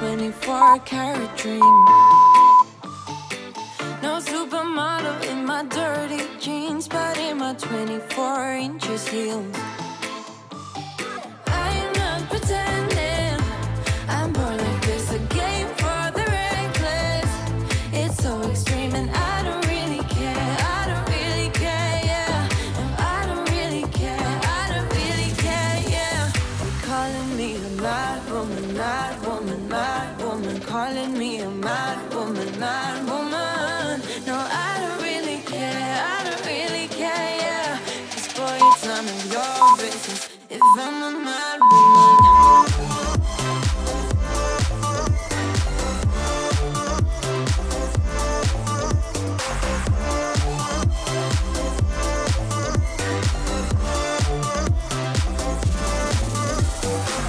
24-karat dream. No supermodel in my dirty jeans, but in my 24-inch heels. I'm not pretending, I'm born like this, a game for the reckless. It's so extreme and I don't really care. I don't really care, yeah. And I don't really care, I don't really care, yeah. They're calling me a mad woman, mad woman, mad woman. Calling me a mad woman, mad woman. No, I don't really care, I don't really care, yeah. Cause for your time and your business, if I'm a mad woman.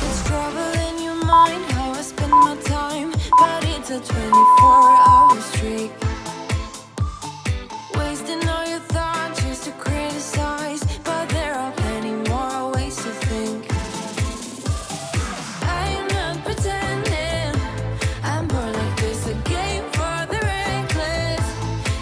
It's trouble in your mind, how I spend my time, but it's a 24-hour streak. Wasting all your thoughts just to criticize, but there are plenty more ways to think. I'm not pretending, I'm born like this, a game for the reckless.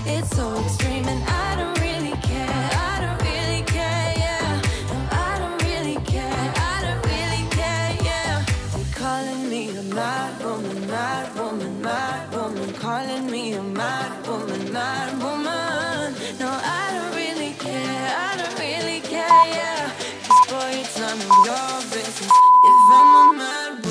It's so extreme and I don't really care, I don't really care, yeah. No, I don't really care, I don't really care, yeah. They're calling me a mad woman, mad woman, mad woman, calling me a mad woman, mad woman. No, I don't really care, I don't really care, yeah. Cause boy, it's none of your business if I'm a mad woman.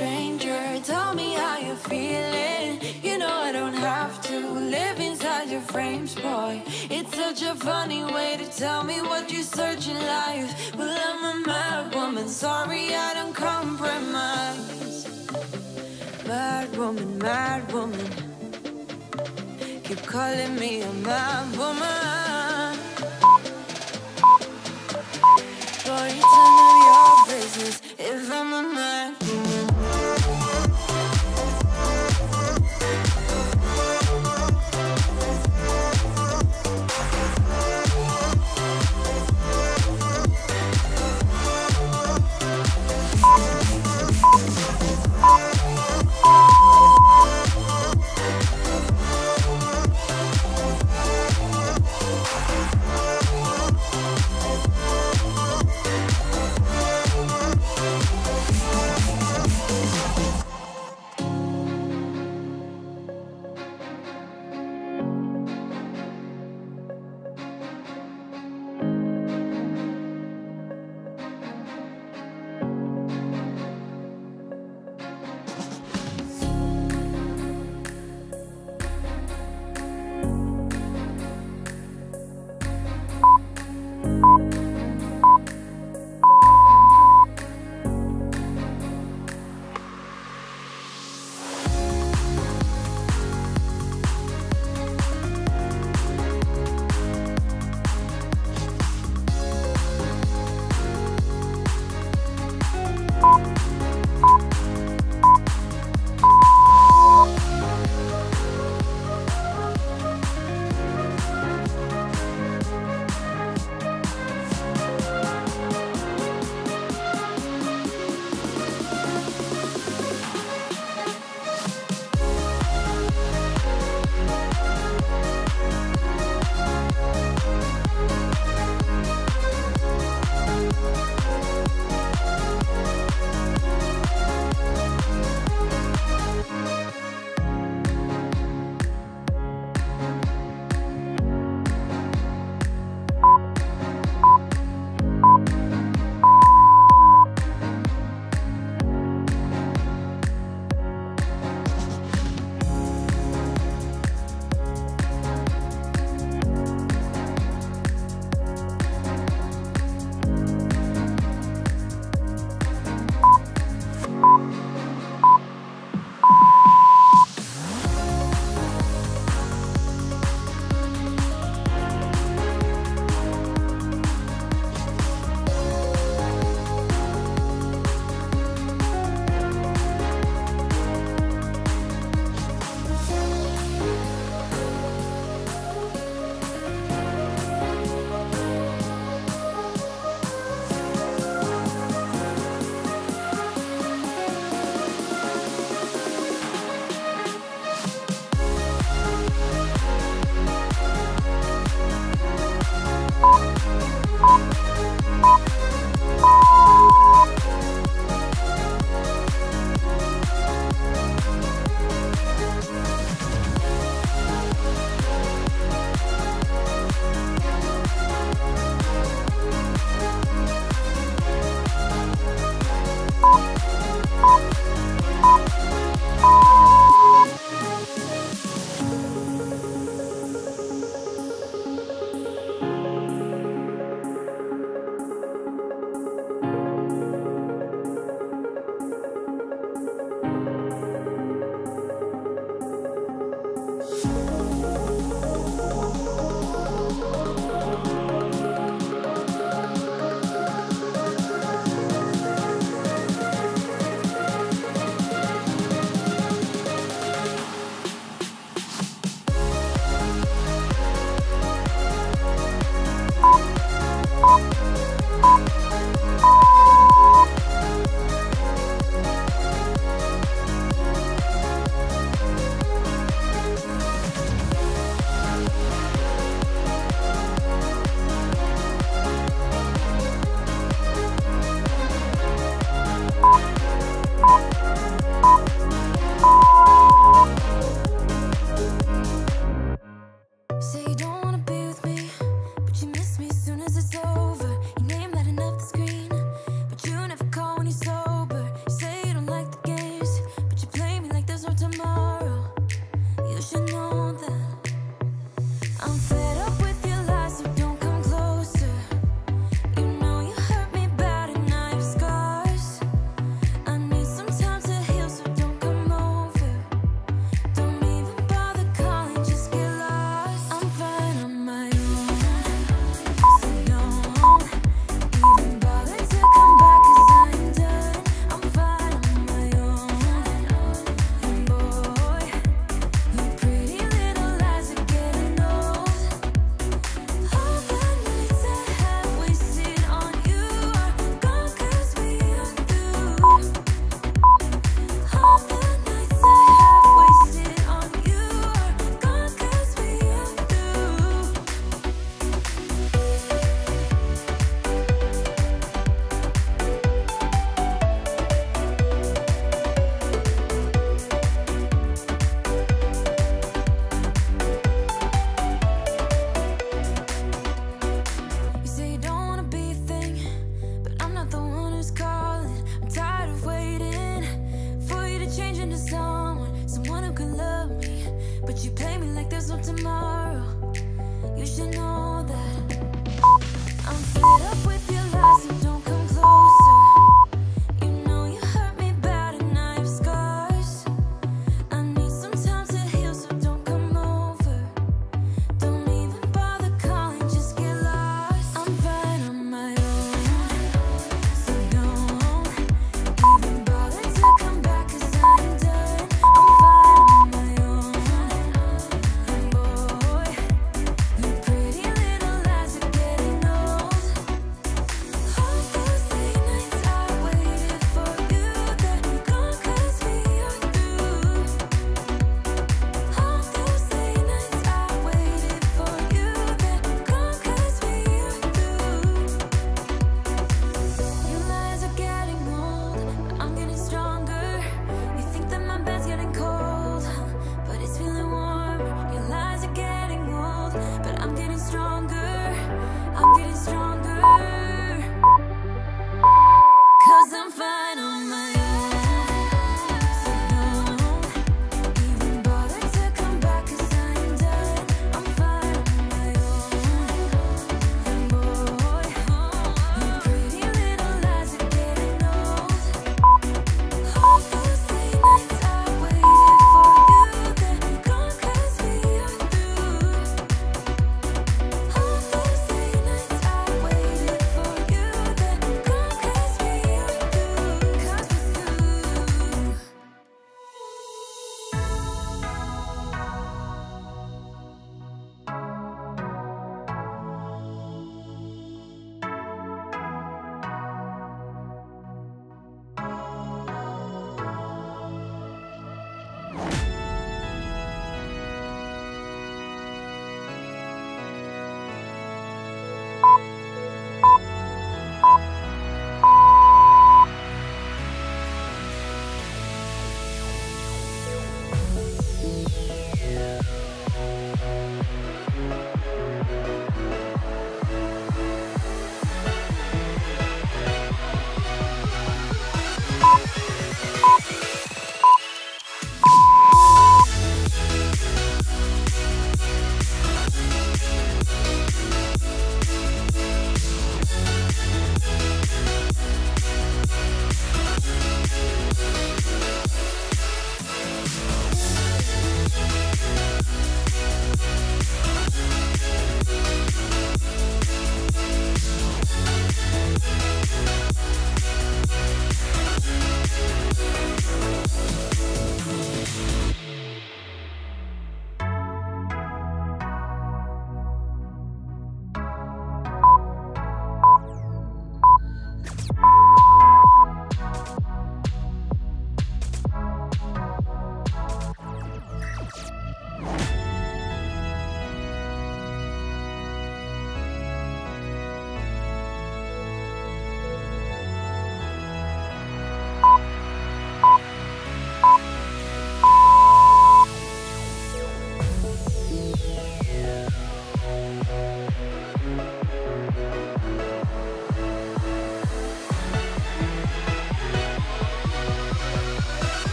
Stranger, tell me how you're feeling. You know I don't have to live inside your frames, boy. It's such a funny way to tell me what you search in life. Well, I'm a mad woman, sorry I don't compromise. Mad woman, mad woman. Keep calling me a mad woman. Boy, it's none of your business if I'm a mad woman.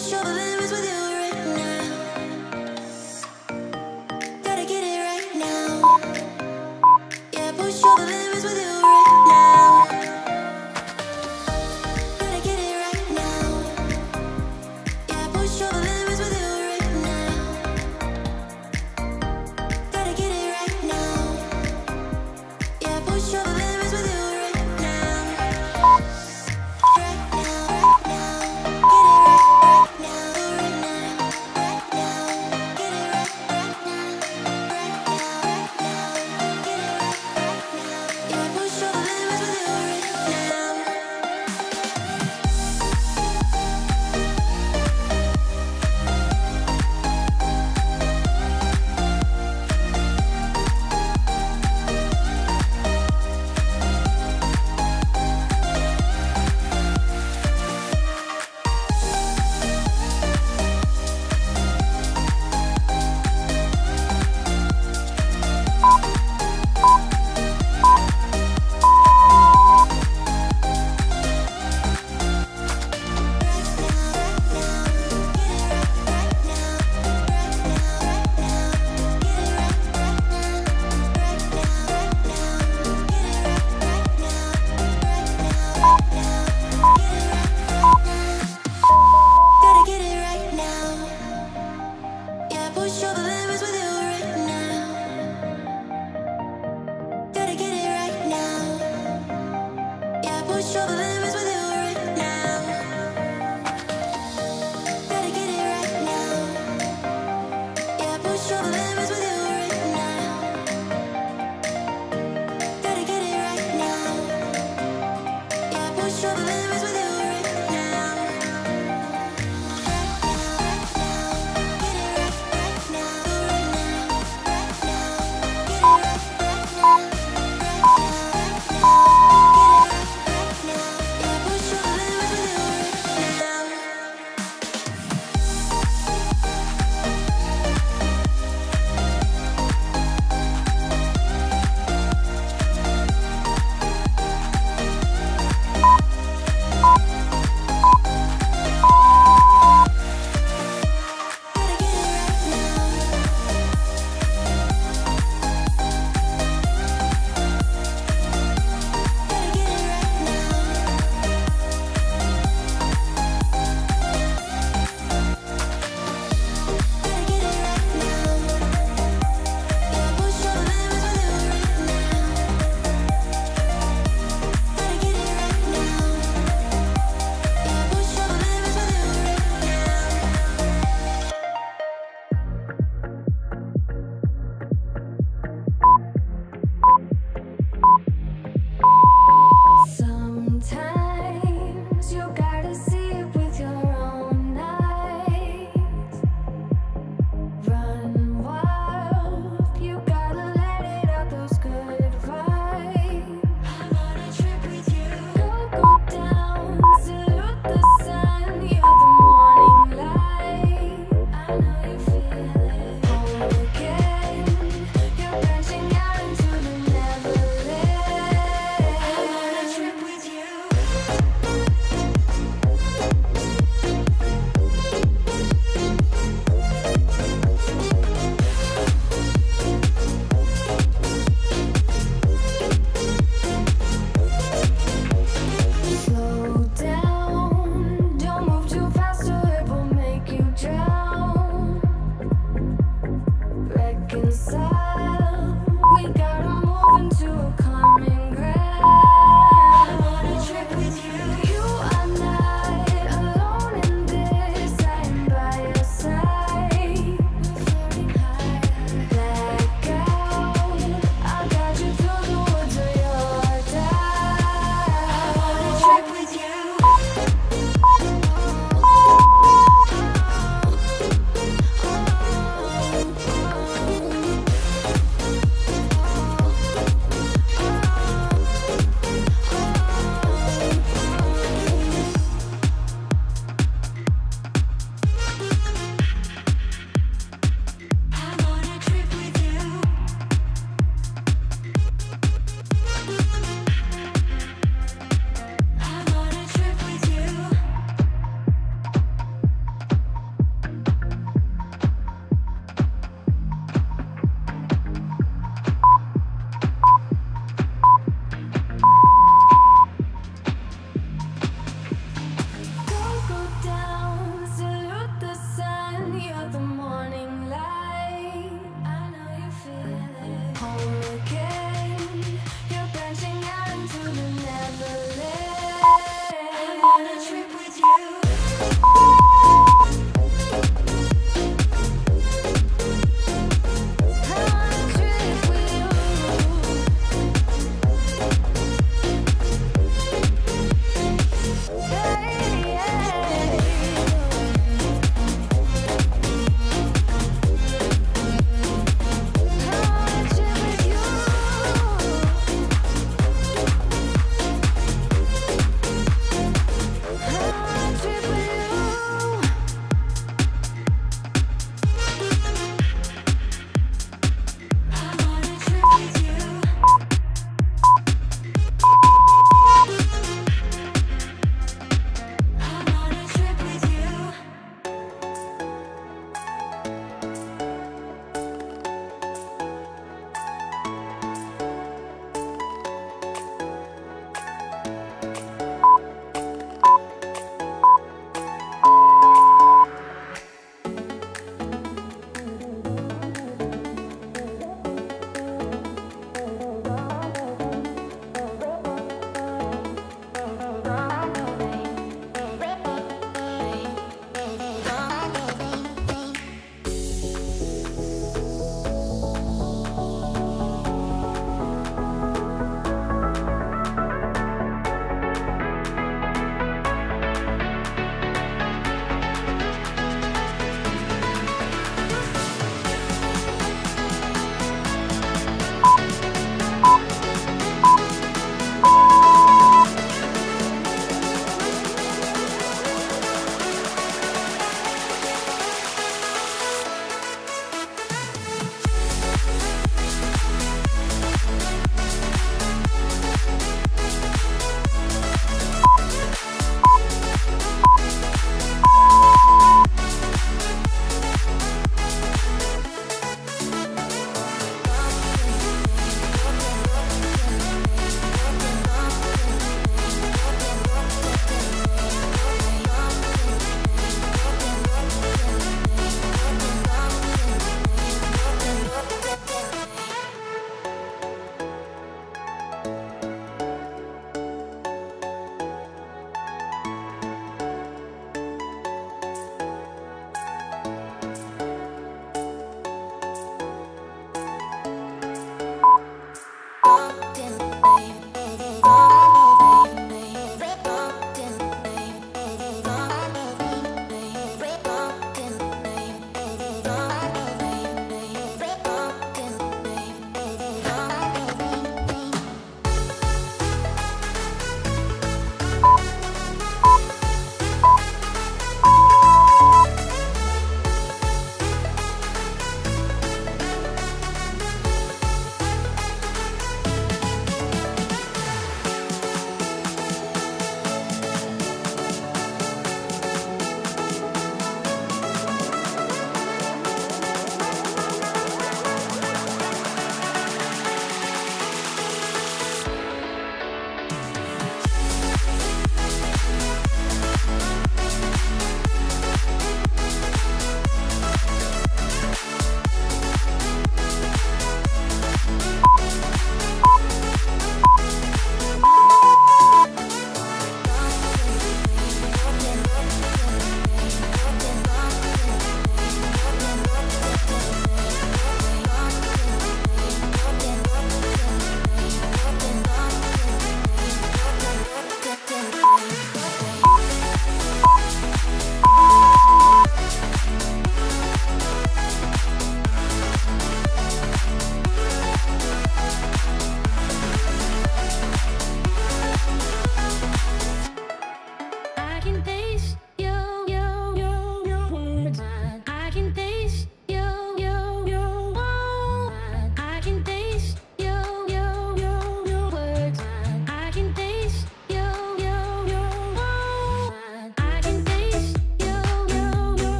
Show the limits with you right now.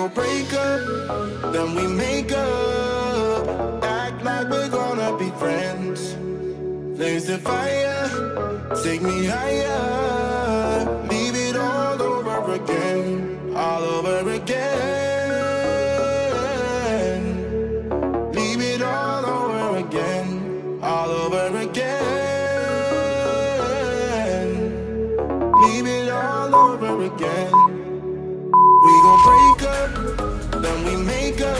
gon' break up, then we make up. Act like we're gonna be friends. Blaze the fire, take me higher. Leave it all over again, all over again. Leave it all over again, all over again. Leave it all over again. We gon' break up, then we make up.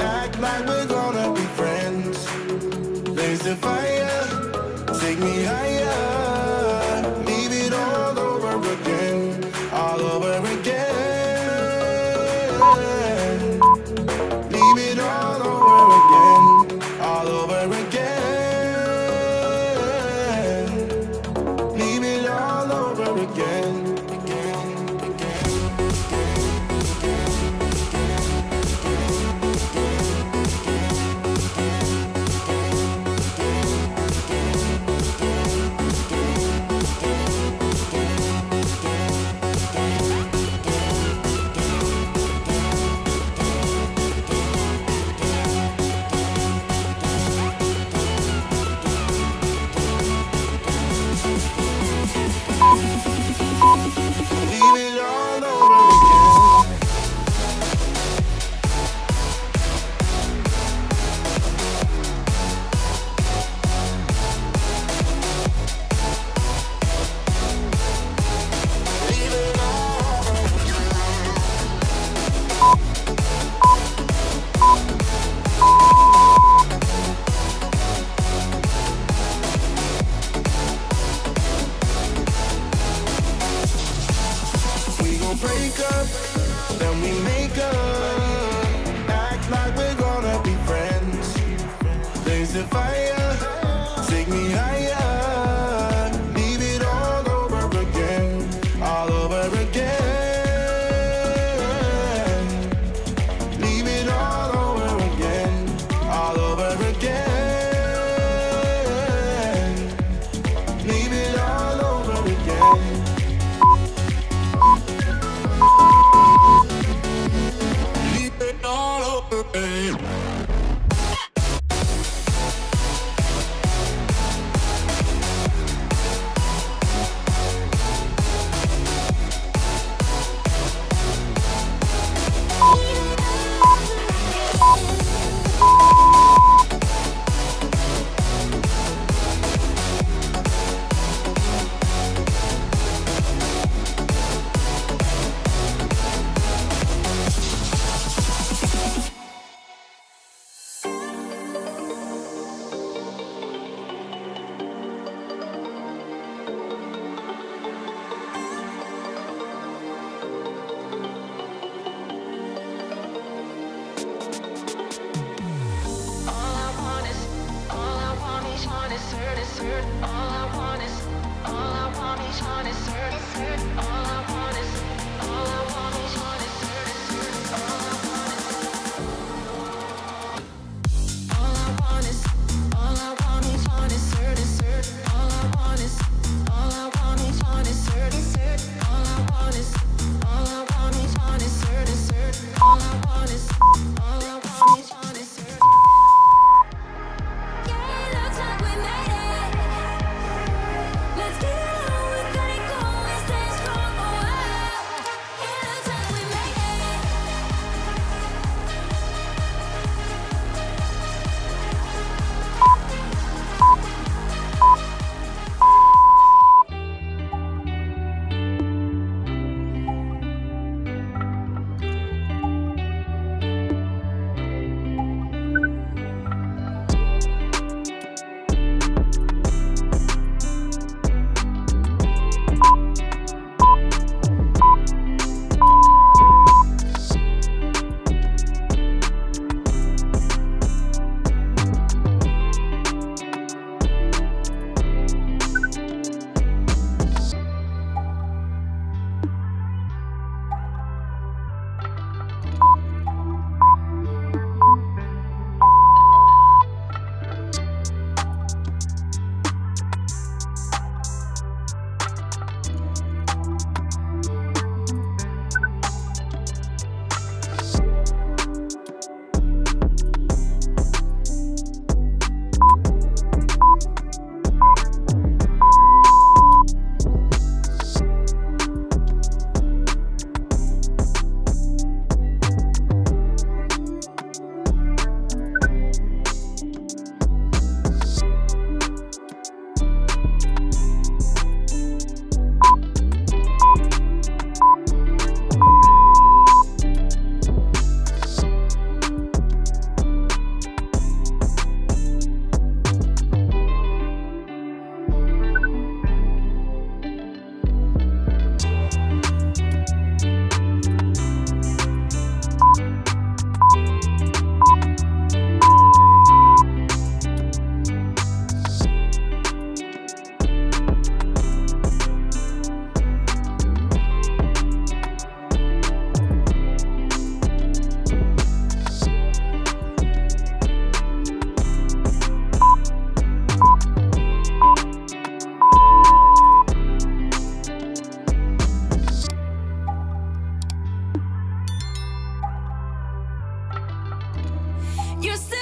Act like we're gonna be friends. Blaze the fire, take me higher. Leave it all over again, all over again. Leave it all over again, all over again. Leave it all over again. Break up, then we make up. Act like we're gonna be friends. Blaze the fire, take me higher. Leave it all over again, all over again. Leave it all over again, all over again. Leave it all over again. You say